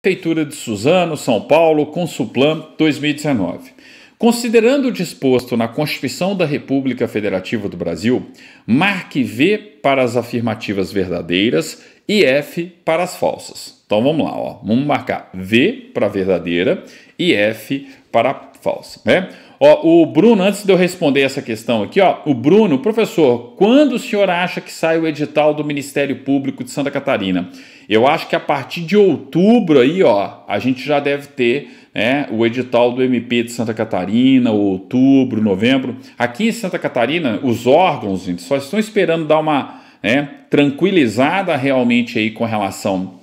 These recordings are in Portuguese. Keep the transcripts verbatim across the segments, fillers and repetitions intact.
Prefeitura de Suzano, São Paulo, Consulplan, dois mil e dezenove. Considerando o disposto na Constituição da República Federativa do Brasil, marque V para as afirmativas verdadeiras e F para as falsas. Então vamos lá, ó. Vamos marcar V para a verdadeira e F para a falsa, né? Ó, o Bruno, antes de eu responder essa questão aqui, ó, o Bruno, professor, quando o senhor acha que sai o edital do Ministério Público de Santa Catarina? Eu acho que a partir de outubro aí, ó, a gente já deve ter, né, o edital do M P de Santa Catarina, outubro, novembro. Aqui em Santa Catarina, os órgãos, gente, só estão esperando dar uma, né, tranquilizada realmente aí com relação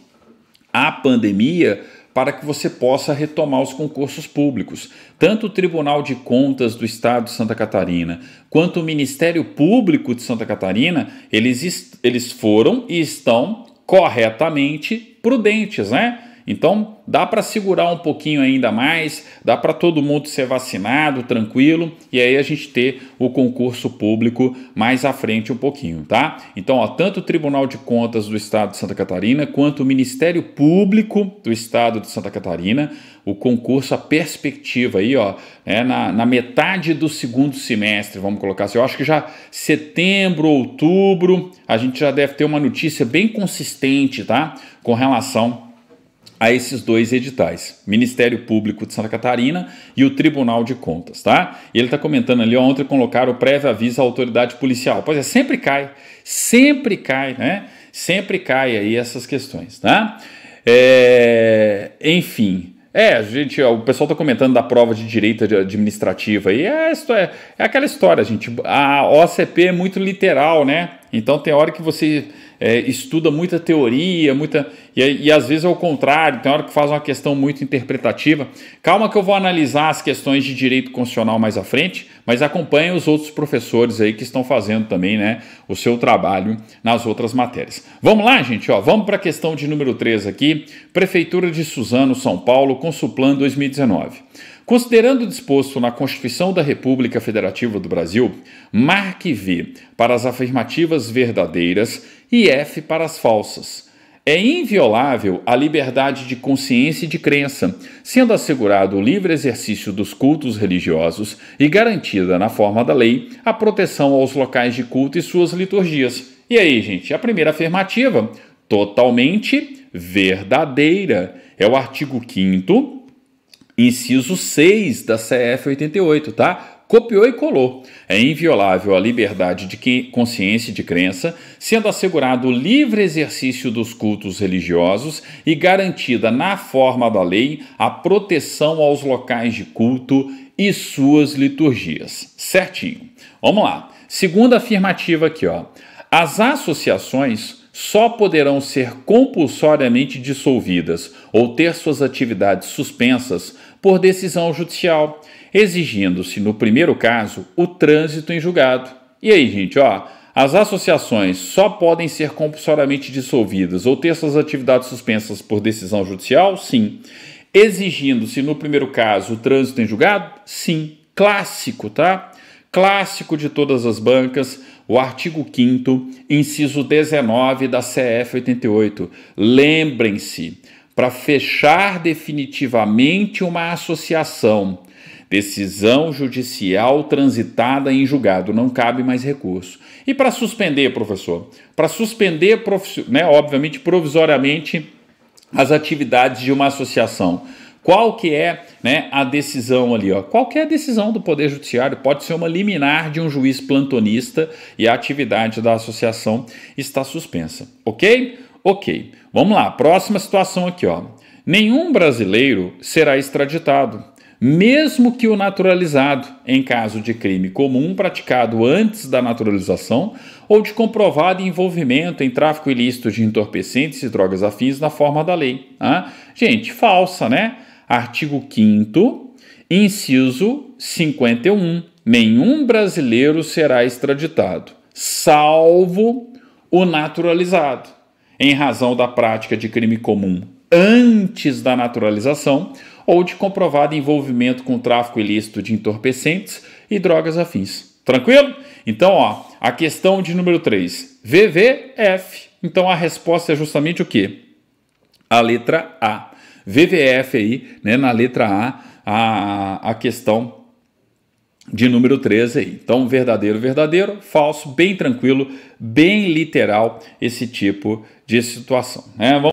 à pandemia, para que você possa retomar os concursos públicos. Tanto o Tribunal de Contas do Estado de Santa Catarina, quanto o Ministério Público de Santa Catarina, eles, eles foram e estão corretamente prudentes, né? Então, dá para segurar um pouquinho ainda mais, dá para todo mundo ser vacinado, tranquilo, e aí a gente ter o concurso público mais à frente um pouquinho, tá? Então, ó, tanto o Tribunal de Contas do Estado de Santa Catarina, quanto o Ministério Público do Estado de Santa Catarina, o concurso, a perspectiva aí, ó, é na, na metade do segundo semestre, vamos colocar assim, eu acho que já setembro, outubro, a gente já deve ter uma notícia bem consistente, tá? Com relação a esses dois editais, Ministério Público de Santa Catarina e o Tribunal de Contas, tá? E ele tá comentando ali, ó, ontem colocaram o prévio aviso à autoridade policial. Pois é, sempre cai, sempre cai, né? Sempre cai aí essas questões, tá? É, enfim... É, gente, ó, o pessoal tá comentando da prova de direito administrativa aí, é, é, é aquela história, gente, a O C P é muito literal, né? Então tem hora que você é, estuda muita teoria, muita e, e às vezes é o contrário, tem hora que faz uma questão muito interpretativa. Calma que eu vou analisar as questões de direito constitucional mais à frente, mas acompanhe os outros professores aí que estão fazendo também, né, o seu trabalho nas outras matérias. Vamos lá, gente, ó, vamos para a questão de número três aqui, Prefeitura de Suzano, São Paulo, Consulplan dois mil e dezenove. Considerando o disposto na Constituição da República Federativa do Brasil, marque V para as afirmativas verdadeiras e F para as falsas. É inviolável a liberdade de consciência e de crença, sendo assegurado o livre exercício dos cultos religiosos e garantida, na forma da lei, a proteção aos locais de culto e suas liturgias. E aí, gente, a primeira afirmativa, totalmente verdadeira, é o artigo quinto, inciso seis da C F oitenta e oito, tá? Copiou e colou. É inviolável a liberdade de consciência e de crença, sendo assegurado o livre exercício dos cultos religiosos e garantida, na forma da lei, a proteção aos locais de culto e suas liturgias. Certinho. Vamos lá. Segunda afirmativa aqui, ó. As associações só poderão ser compulsoriamente dissolvidas ou ter suas atividades suspensas por decisão judicial, exigindo-se, no primeiro caso, o trânsito em julgado. E aí, gente, ó, as associações só podem ser compulsoriamente dissolvidas ou ter suas atividades suspensas por decisão judicial? Sim. Exigindo-se, no primeiro caso, o trânsito em julgado? Sim. Clássico, tá? Clássico de todas as bancas, o artigo quinto, inciso dezenove da C F oitenta e oito. Lembrem-se, para fechar definitivamente uma associação, decisão judicial transitada em julgado, não cabe mais recurso. E para suspender, professor? Para suspender, né, obviamente, provisoriamente, as atividades de uma associação. Qual que é, né, a decisão ali? Ó? Qual que é a decisão do Poder Judiciário? Pode ser uma liminar de um juiz plantonista e a atividade da associação está suspensa. Ok? Ok. Vamos lá. Próxima situação aqui, ó. Nenhum brasileiro será extraditado, mesmo que o naturalizado, em caso de crime comum praticado antes da naturalização ou de comprovado envolvimento em tráfico ilícito de entorpecentes e drogas afins na forma da lei. Ah, gente, falsa, né? Artigo quinto, inciso cinquenta e um. Nenhum brasileiro será extraditado, salvo o naturalizado, em razão da prática de crime comum antes da naturalização ou de comprovado envolvimento com tráfico ilícito de entorpecentes e drogas afins. Tranquilo? Então, ó, a questão de número três, V V F. Então, a resposta é justamente o quê? A letra A. V V F aí, né, na letra A, a, a questão de número treze aí. Então, verdadeiro, verdadeiro, falso, bem tranquilo, bem literal esse tipo de situação, né? Vamos